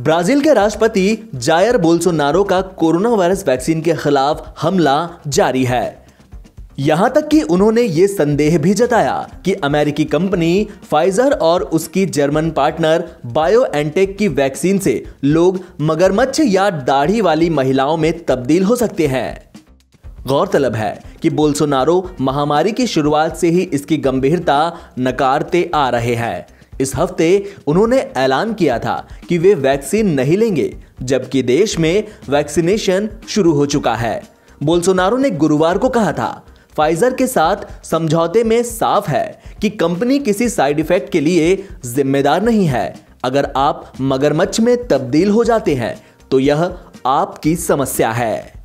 Brazil के राष्ट्रपति Jair Bolsonaro का कोरोना वायरस वैक्सीन के खिलाफ हमला जारी है। यहां तक कि उन्होंने ये संदेह भी जताया कि अमेरिकी कंपनी फाइजर और उसकी जर्मन पार्टनर बायोएनटेक की वैक्सीन से लोग मगरमच्छ या दाढ़ी वाली महिलाओं में तब्दील हो सकते हैं। गौरतलब है कि बोल्सोनारो महामारी की शुरुआत से ही इसकी गंभीरता नकारते आ रहे हैं। इस हफ्ते उन्होंने ऐलान किया था कि वे वैक्सीन नहीं लेंगे, जबकि देश में वैक्सीनेशन शुरू हो चुका है। बोल्सोनारो ने गुरुवार को कहा था, फाइजर के साथ समझौते में साफ है कि कंपनी किसी साइड इफेक्ट के लिए जिम्मेदार नहीं है। अगर आप मगरमच्छ में तब्दील हो जाते हैं तो यह आपकी समस्या है।